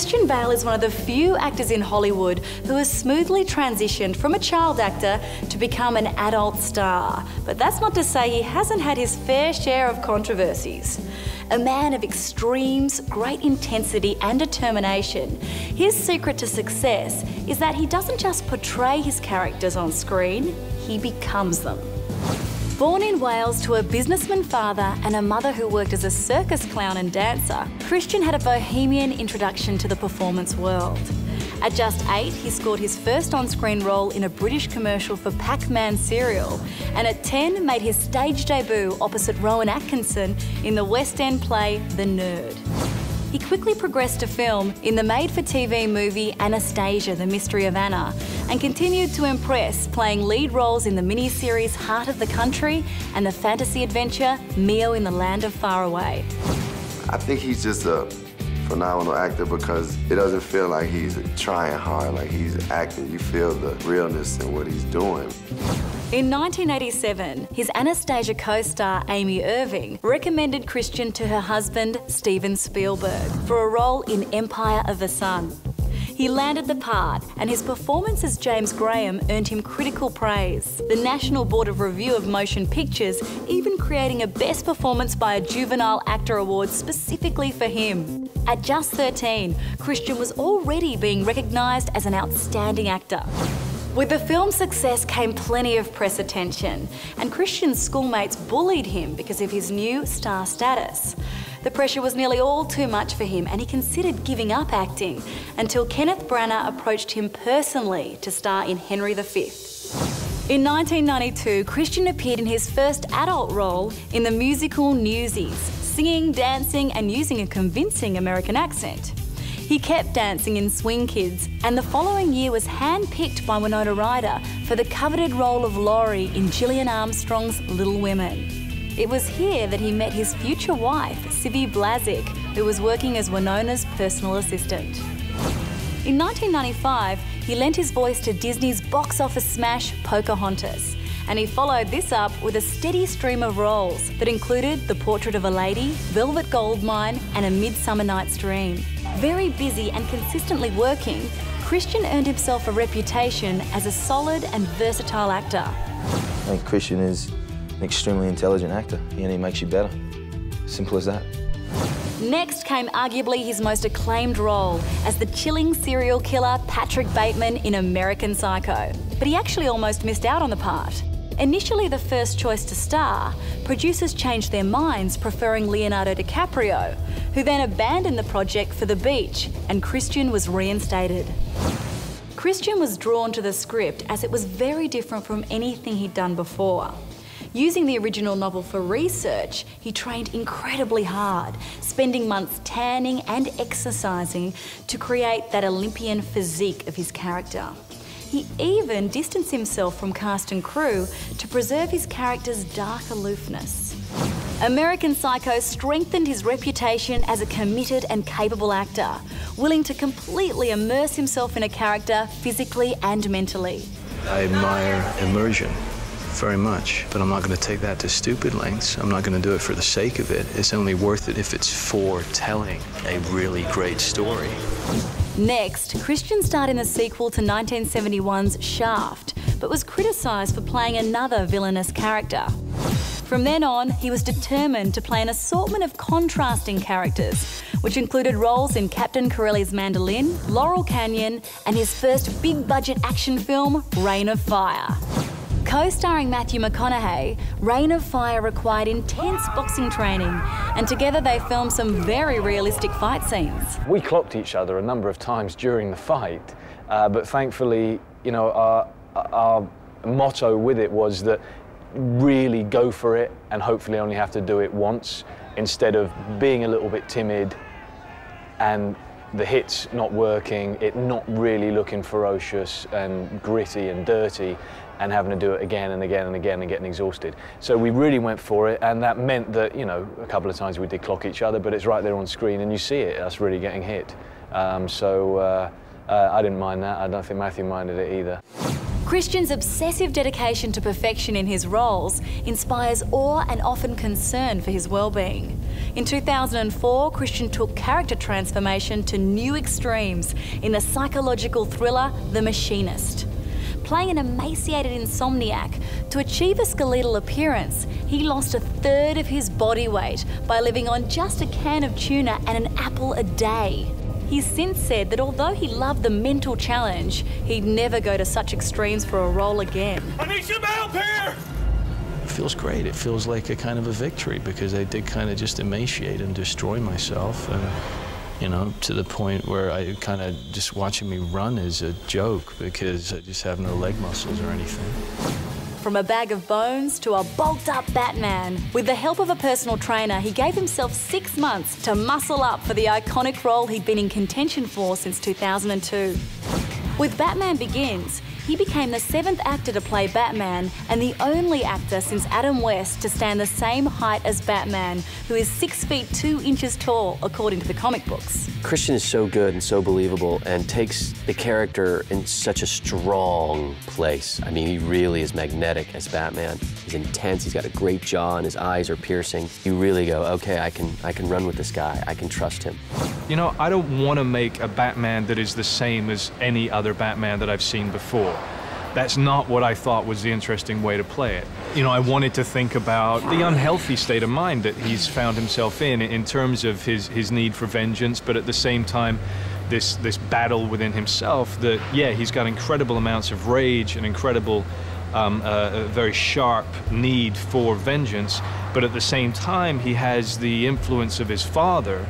Christian Bale is one of the few actors in Hollywood who has smoothly transitioned from a child actor to become an adult star. But that's not to say he hasn't had his fair share of controversies. A man of extremes, great intensity and determination, his secret to success is that he doesn't just portray his characters on screen, he becomes them. Born in Wales to a businessman father and a mother who worked as a circus clown and dancer, Christian had a bohemian introduction to the performance world. At just 8, he scored his first on-screen role in a British commercial for Pac-Man cereal, and at 10 made his stage debut opposite Rowan Atkinson in the West End play The Nerd. He quickly progressed to film in the made-for-TV movie Anastasia, The Mystery of Anna, and continued to impress, playing lead roles in the miniseries Heart of the Country and the fantasy adventure Mio in the Land of Far Away. I think he's just a phenomenal actor because it doesn't feel like he's trying hard, like he's acting. You feel the realness in what he's doing. In 1987, his Anastasia co-star Amy Irving recommended Christian to her husband Steven Spielberg for a role in Empire of the Sun. He landed the part, and his performance as James Graham earned him critical praise, the National Board of Review of Motion Pictures even creating a Best Performance by a Juvenile Actor award specifically for him. At just 13, Christian was already being recognised as an outstanding actor. With the film's success came plenty of press attention, and Christian's schoolmates bullied him because of his new star status. The pressure was nearly all too much for him, and he considered giving up acting until Kenneth Branagh approached him personally to star in Henry V. In 1992, Christian appeared in his first adult role in the musical Newsies, singing, dancing, and using a convincing American accent. He kept dancing in Swing Kids, and the following year was handpicked by Winona Ryder for the coveted role of Laurie in Gillian Armstrong's Little Women. It was here that he met his future wife, Sibi Blazic, who was working as Winona's personal assistant. In 1995, he lent his voice to Disney's box office smash Pocahontas, and he followed this up with a steady stream of roles that included The Portrait of a Lady, Velvet Goldmine, and A Midsummer Night's Dream. Very busy and consistently working, Christian earned himself a reputation as a solid and versatile actor. I think Christian is an extremely intelligent actor, and he makes you better. Simple as that. Next came arguably his most acclaimed role as the chilling serial killer Patrick Bateman in American Psycho. But he actually almost missed out on the part. Initially the first choice to star, producers changed their minds, preferring Leonardo DiCaprio, who then abandoned the project for the beach, and Christian was reinstated. Christian was drawn to the script as it was very different from anything he'd done before. Using the original novel for research, he trained incredibly hard, spending months tanning and exercising to create that Olympian physique of his character. He even distanced himself from cast and crew to preserve his character's dark aloofness. American Psycho strengthened his reputation as a committed and capable actor, willing to completely immerse himself in a character physically and mentally. I admire immersion very much, but I'm not going to take that to stupid lengths. I'm not going to do it for the sake of it. It's only worth it if it's for telling a really great story. Next, Christian starred in the sequel to 1971's Shaft, but was criticised for playing another villainous character. From then on, he was determined to play an assortment of contrasting characters, which included roles in Captain Corelli's Mandolin, Laurel Canyon, and his first big-budget action film, Reign of Fire. Co-starring Matthew McConaughey, Reign of Fire required intense boxing training, and together they filmed some very realistic fight scenes. We clocked each other a number of times during the fight, but thankfully, you know, our motto with it was that really go for it and hopefully only have to do it once, instead of being a little bit timid and the hits not working, it not really looking ferocious and gritty and dirty, and having to do it again and again and again and getting exhausted. So we really went for it, and that meant that, you know, a couple of times we did clock each other, but it's right there on screen and you see it, us really getting hit. I didn't mind that. I don't think Matthew minded it either. Christian's obsessive dedication to perfection in his roles inspires awe and often concern for his well-being. In 2004, Christian took character transformation to new extremes in the psychological thriller The Machinist. Playing an emaciated insomniac, to achieve a skeletal appearance, he lost a third of his body weight by living on just a can of tuna and an apple a day. He's since said that although he loved the mental challenge, he'd never go to such extremes for a role again. I need some help here! It feels great. It feels like a kind of a victory because I did kind of just emaciate and destroy myself, and, you know, to the point where I kind of just watching me run is a joke because I just have no leg muscles or anything. From a bag of bones to a bulked-up Batman. With the help of a personal trainer, he gave himself 6 months to muscle up for the iconic role he'd been in contention for since 2002. With Batman Begins, he became the 7th actor to play Batman and the only actor since Adam West to stand the same height as Batman, who is 6 feet 2 inches tall, according to the comic books. Christian is so good and so believable and takes the character in such a strong place. I mean, he really is magnetic as Batman. He's intense, he's got a great jaw and his eyes are piercing. You really go, okay, I can run with this guy, I can trust him. You know, I don't want to make a Batman that is the same as any other Batman that I've seen before. That's not what I thought was the interesting way to play it. You know, I wanted to think about the unhealthy state of mind that he's found himself in terms of his need for vengeance, but at the same time, this battle within himself that, yeah, he's got incredible amounts of rage and incredible, a very sharp need for vengeance, but at the same time, he has the influence of his father,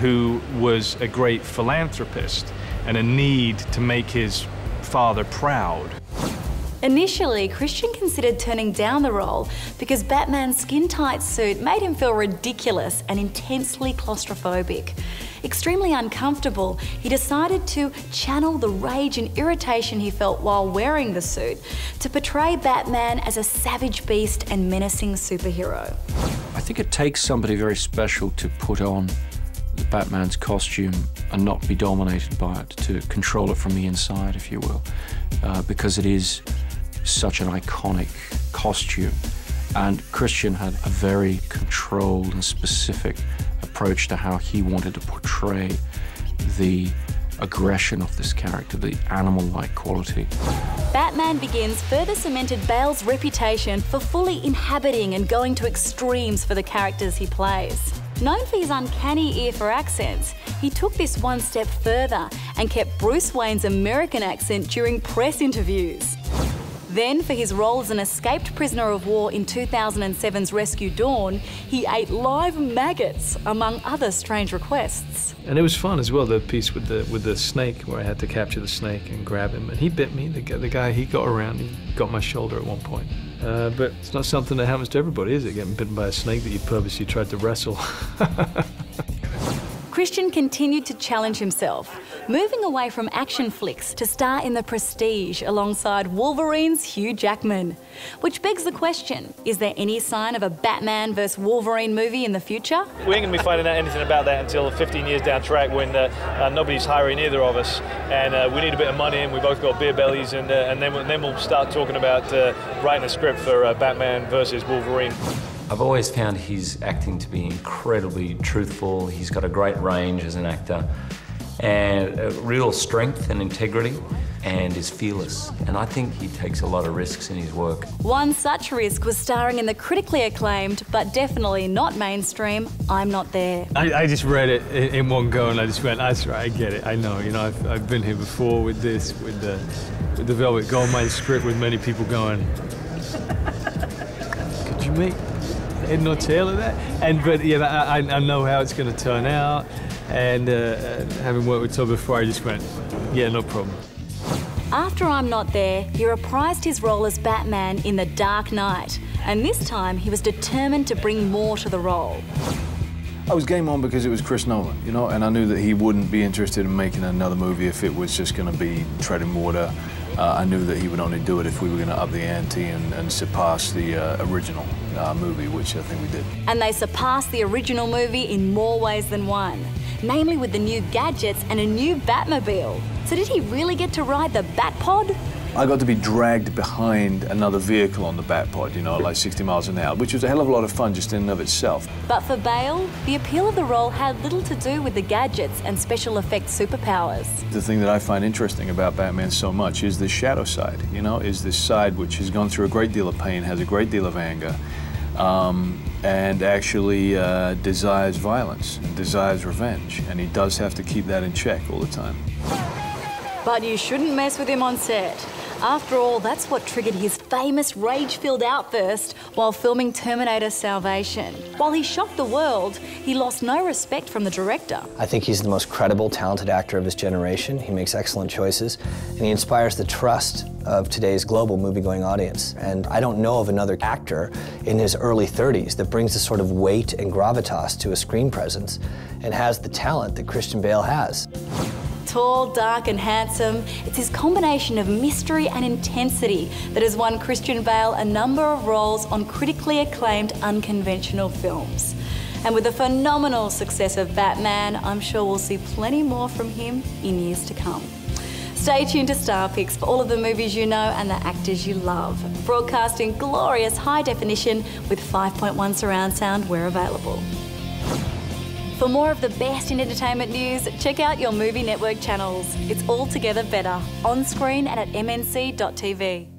who was a great philanthropist, and a need to make his father proud. Initially, Christian considered turning down the role because Batman's skin-tight suit made him feel ridiculous and intensely claustrophobic. Extremely uncomfortable, he decided to channel the rage and irritation he felt while wearing the suit to portray Batman as a savage beast and menacing superhero. I think it takes somebody very special to put on Batman's costume and not be dominated by it, to control it from the inside, if you will, because it is such an iconic costume. And Christian had a very controlled and specific approach to how he wanted to portray the aggression of this character, the animal-like quality. Batman Begins further cemented Bale's reputation for fully inhabiting and going to extremes for the characters he plays. Known for his uncanny ear for accents, he took this one step further and kept Bruce Wayne's American accent during press interviews. Then, for his role as an escaped prisoner of war in 2007's Rescue Dawn, he ate live maggots, among other strange requests. And it was fun as well, the piece with the snake, where I had to capture the snake and grab him. And he bit me, the guy, he got around, he got my shoulder at one point. But it's not something that happens to everybody, is it? Getting bitten by a snake that you purposely tried to wrestle. Christian continued to challenge himself, moving away from action flicks to star in The Prestige alongside Wolverine's Hugh Jackman. Which begs the question, is there any sign of a Batman vs. Wolverine movie in the future? We ain't going to be finding out anything about that until 15 years down track when nobody's hiring either of us, and we need a bit of money and we both got beer bellies, and then we'll start talking about writing a script for Batman vs. Wolverine. I've always found his acting to be incredibly truthful. He's got a great range as an actor and a real strength and integrity, and is fearless. And I think he takes a lot of risks in his work. One such risk was starring in the critically acclaimed, but definitely not mainstream, I'm Not There. I just read it in one go and I just went, that's right, I get it, I know. You know, I've been here before with this, with the Velvet Goldmine script, with many people going, could you make head nor tail of that? But yeah, I know how it's going to turn out, and having worked with Tom before, I just went, yeah, no problem. After I'm Not There, he reprised his role as Batman in The Dark Knight, and this time he was determined to bring more to the role. I was game on because it was Chris Nolan, you know, and I knew that he wouldn't be interested in making another movie if it was just going to be treading water. I knew that he would only do it if we were going to up the ante and surpass the original movie, which I think we did. And they surpassed the original movie in more ways than one, namely with the new gadgets and a new Batmobile. So did he really get to ride the Batpod? I got to be dragged behind another vehicle on the Batpod, you know, like 60 miles an hour, which was a hell of a lot of fun just in and of itself. But for Bale, the appeal of the role had little to do with the gadgets and special effects superpowers. The thing that I find interesting about Batman so much is this shadow side, you know, is this side which has gone through a great deal of pain, has a great deal of anger, and actually desires violence, desires revenge, and he does have to keep that in check all the time. But you shouldn't mess with him on set. After all, that's what triggered his famous rage-filled outburst while filming Terminator Salvation. While he shocked the world, he lost no respect from the director. I think he's the most credible, talented actor of his generation. He makes excellent choices, and he inspires the trust of today's global movie-going audience. And I don't know of another actor in his early 30s that brings the sort of weight and gravitas to a screen presence and has the talent that Christian Bale has. Tall, dark and handsome, it's his combination of mystery and intensity that has won Christian Bale a number of roles on critically acclaimed unconventional films. And with the phenomenal success of Batman, I'm sure we'll see plenty more from him in years to come. Stay tuned to Star Picks for all of the movies you know and the actors you love. Broadcast in glorious high definition with 5.1 surround sound where available. For more of the best in entertainment news, check out your movie network channels. It's all together better, on screen and at mnc.tv.